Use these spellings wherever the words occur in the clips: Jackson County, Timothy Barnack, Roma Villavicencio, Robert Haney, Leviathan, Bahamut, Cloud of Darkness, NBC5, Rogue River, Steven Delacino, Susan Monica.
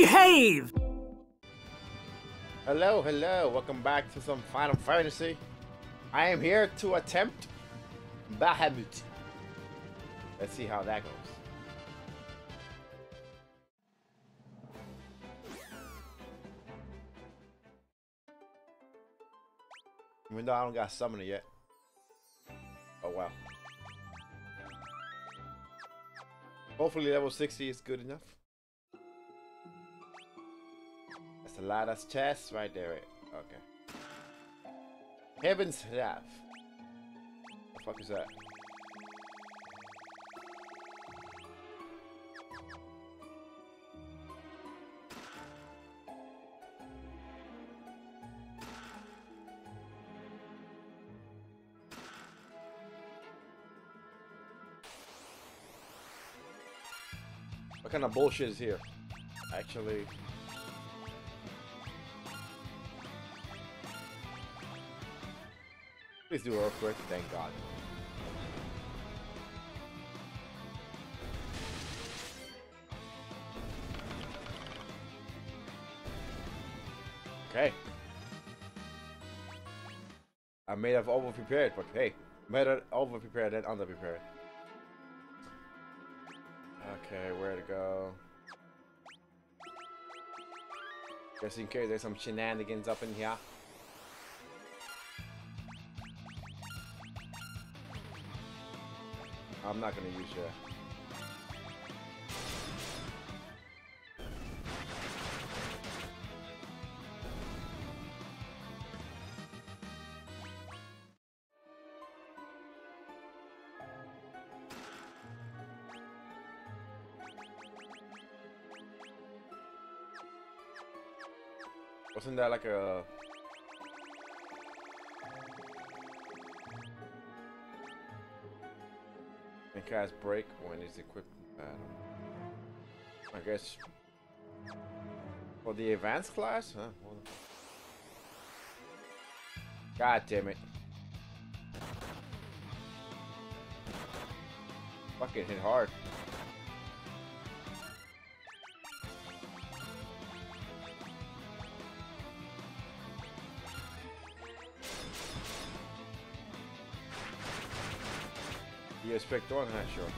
Behave! Hello, hello. Welcome back to some Final Fantasy. I am here to attempt Bahamut. Let's see how that goes. Even though I don't got summoner yet. Oh wow. Hopefully level 60 is good enough. That's a lot of chests right there. Okay. Heaven's Wrath. What the fuck is that? What kind of bullshit is here? Actually, please do earthquake. Thank God. Okay, I may have over prepared, but hey, better over prepared than under prepared. Okay, where to go? Just in case there's some shenanigans up in here. I'm not gonna use your... Wasn't that like a... And cast break when it's equipped. I guess for the advanced class, huh? God damn it! Fucking hit hard. You expect one, huh? Sure.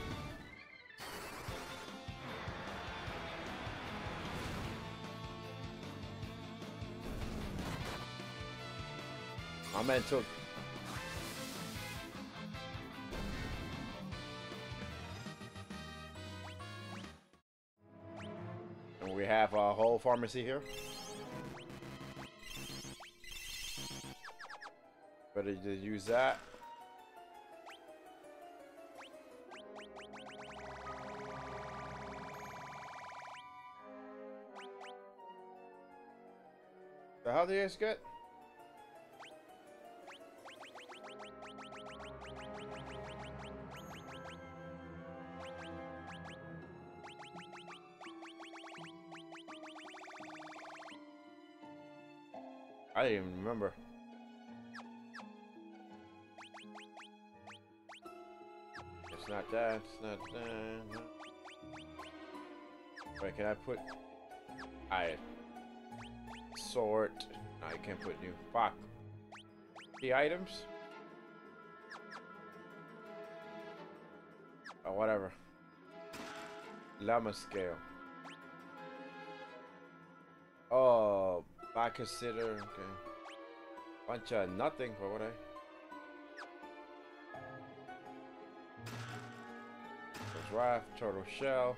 My man took. And we have a whole pharmacy here. Better use that. The hell is good? I didn't even remember. It's not that, it's not that. Wait, can I put... I... Sort. No, I can't put new. Fuck. The items. Oh, whatever. Llama scale. Oh, I consider. Okay. Bunch of nothing. What would I? Raft, turtle shell.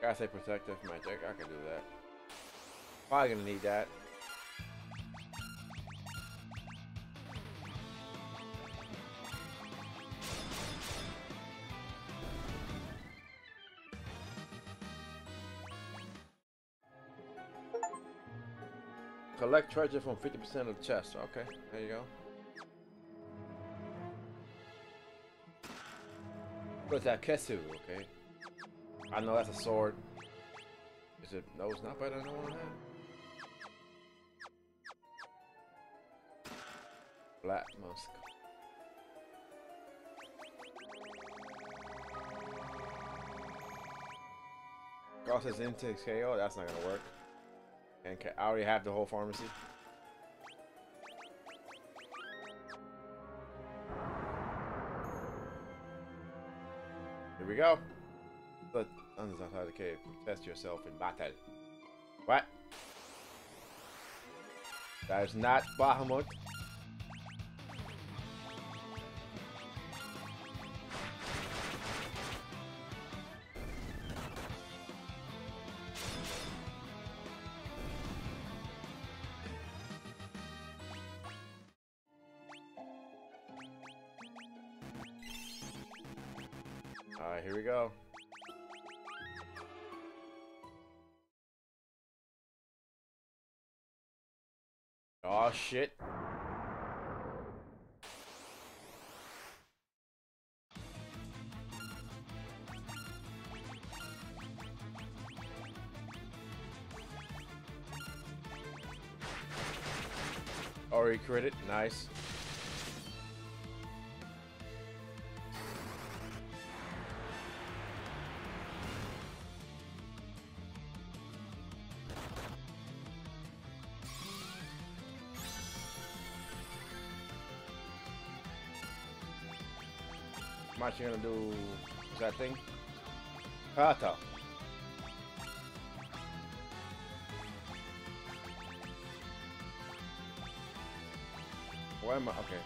Gotta say protective magic, I can do that. Probably gonna need that. Collect treasure from 50% of the chest. Okay, there you go. What's that Kesu? Okay. I know that's a sword. Is it? No, it's not better than the one I have. Black musk. Process Intex KO. That's not gonna work. And I already have the whole pharmacy. Here we go. The sun's outside the cave. Test yourself in battle. What? That is not Bahamut. Alright, here we go. Oh shit. Already critted, nice. I'm actually gonna do what's that thing? Kata. Why am I okay?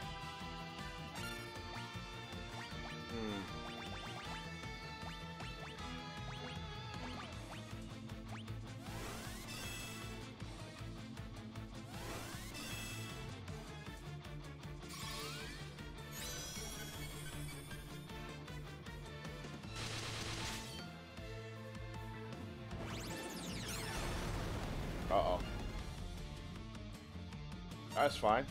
Uh-oh. That's fine.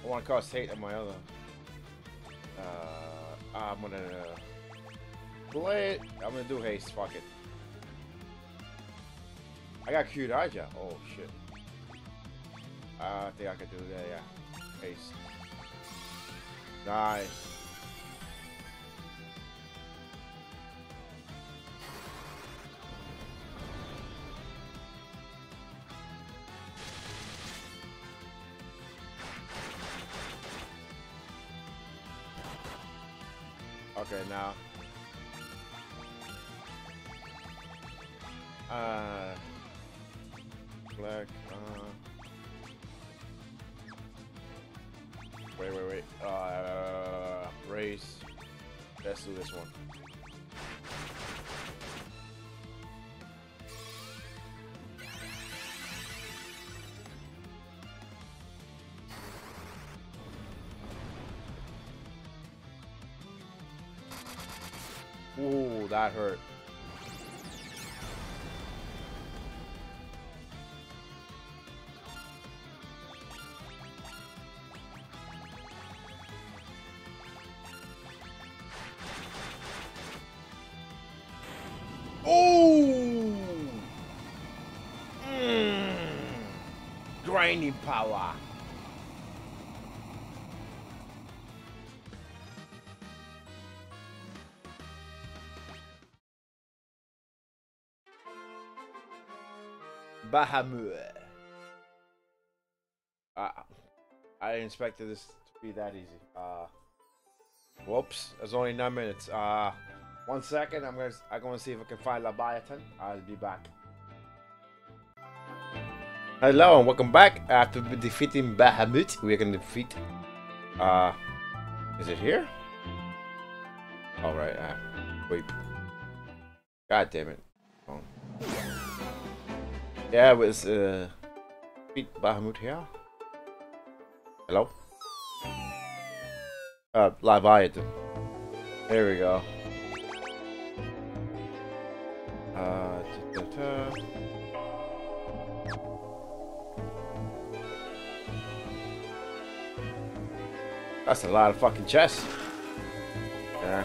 I want to cause hate on my other. I'm gonna play it. I'm gonna do haste. Fuck it. I got Q Daija. Oh shit. I think I could do that. Yeah. Haste. Nice. Okay, now. Black, Wait. Race. Let's do this one. Ooh, that hurt. Ooh! Grinding power. Bahamut. I expected this to be that easy. Whoops, it's only 9 minutes. 1 second. I'm gonna see if I can find Leviathan. I'll be back. Hello and welcome back. After defeating Bahamut, we're gonna defeat. Is it here? All right. Wait. God damn it. Oh. Yeah, it was beat Bahamut here. Hello? Leviathan. There we go. That's a lot of fucking chests. Yeah.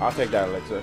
I'll take that elixir.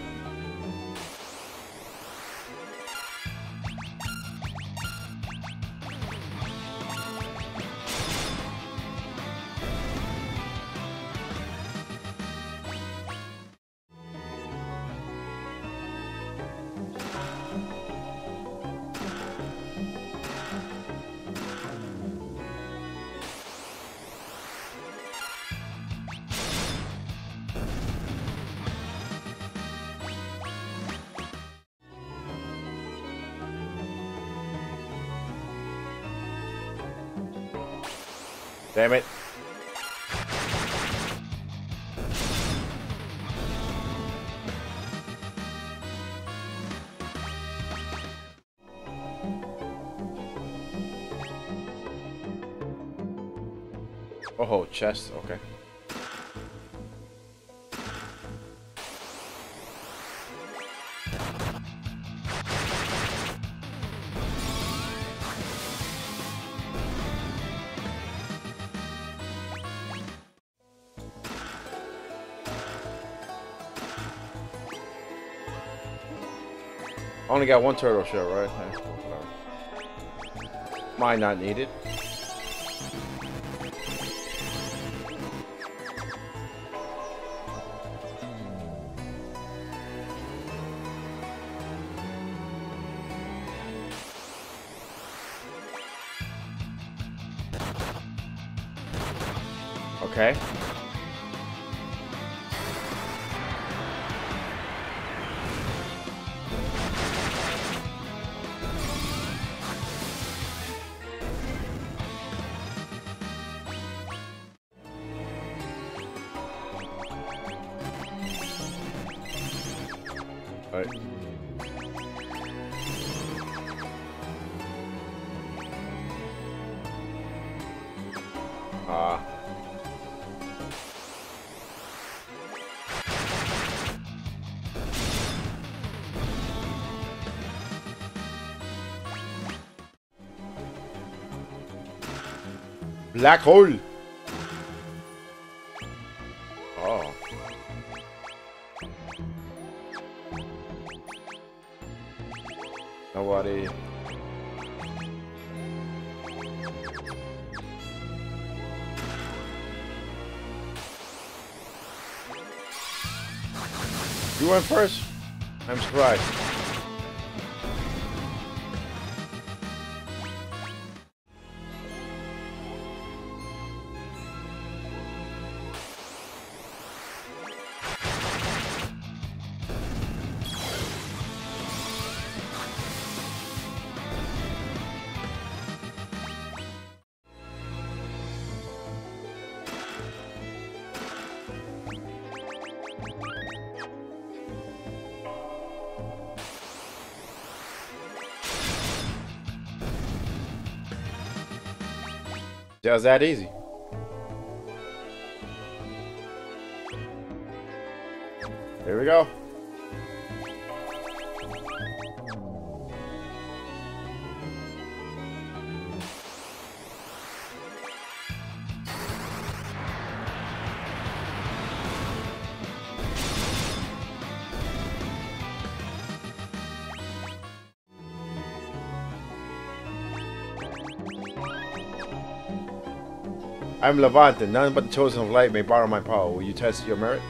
Damn it. Oh, chest, okay. Only got one turtle shell, right? Mine not needed. Okay. Black hole. Oh. Nobody. You went first? I'm surprised. Just that easy. Here we go. I'm Leviathan, none but the chosen of light may borrow my power. Will you test your merit?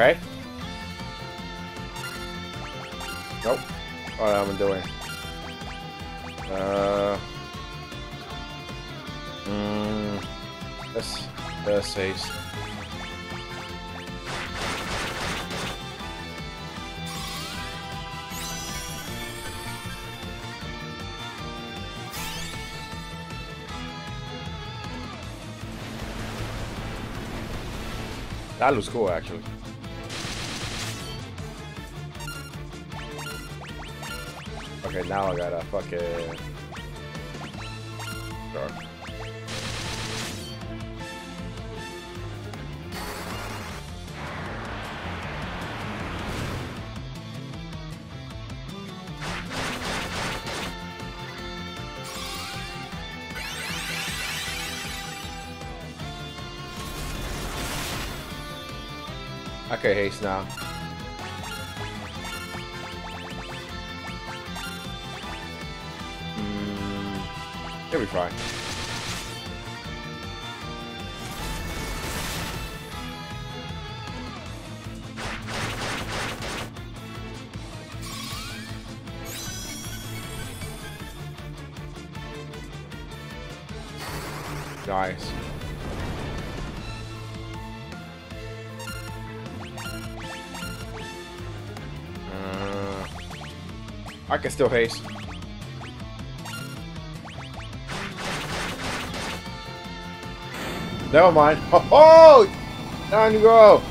Okay. Nope. Alright, I'm doing. Let's saves. That looks cool, actually. Okay, now I gotta fucking... Dark. Okay, haste now. Here we try. Nice. I can still haste. Never mind. Oh, oh! Down you go!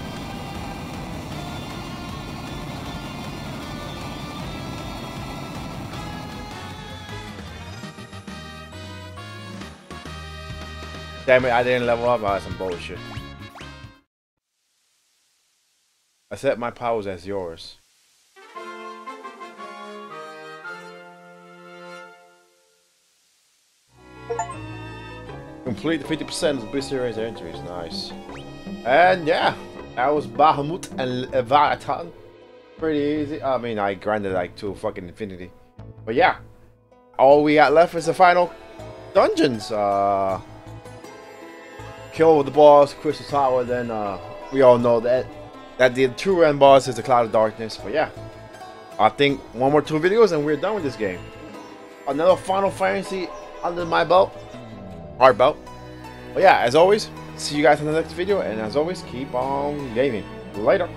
Damn it, I didn't level up. That's some bullshit. I set my powers as yours. Complete 50% of BC range entries, nice. And yeah, that was Bahamut and Leviathan. Pretty easy. I mean, I grinded like to fucking infinity. But yeah, all we got left is the final dungeons. Kill with the boss, Crystal Tower, then we all know that the true end boss is the Cloud of Darkness. But yeah, I think one more 2 videos and we're done with this game. Another Final Fantasy under my belt. Hard belt. But yeah, as always, see you guys in the next video, and as always, keep on gaming. Later.